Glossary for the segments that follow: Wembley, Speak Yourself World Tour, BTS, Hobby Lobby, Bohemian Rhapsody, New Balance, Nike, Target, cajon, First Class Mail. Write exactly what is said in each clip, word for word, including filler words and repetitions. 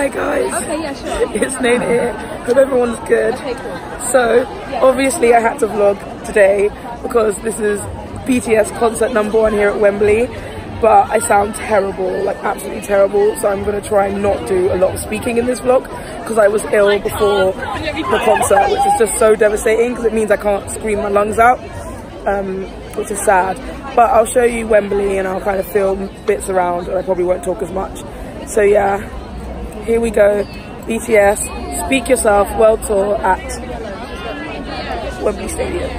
hi guys. Okay, yeah, sure. It's Nate here. Hope everyone's good. Okay, cool. So, yeah. Obviously I had to vlog today because this is B T S concert number one here at Wembley. But I sound terrible, like absolutely terrible. So I'm gonna try and not do a lot of speaking in this vlog because I was ill before the concert, which is just so devastating because it means I can't scream my lungs out, um, which is sad. But I'll show you Wembley and I'll kind of film bits around and I probably won't talk as much. So yeah, here we go. B T S, Speak Yourself World Tour at Wembley Stadium.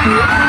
Come on.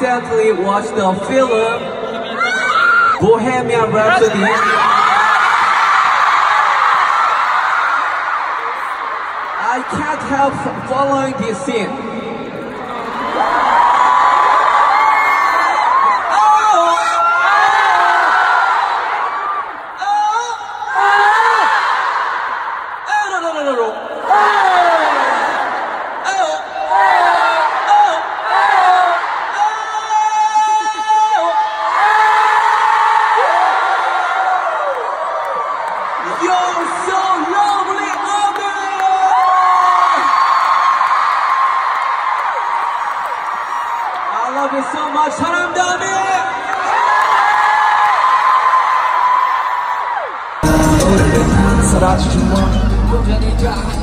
recently watched the film Bohemian Rhapsody. I can't help following this scene. Oh! Oh! Oh! Oh! No, no, no, no, no. I love you so much, 사랑합니다.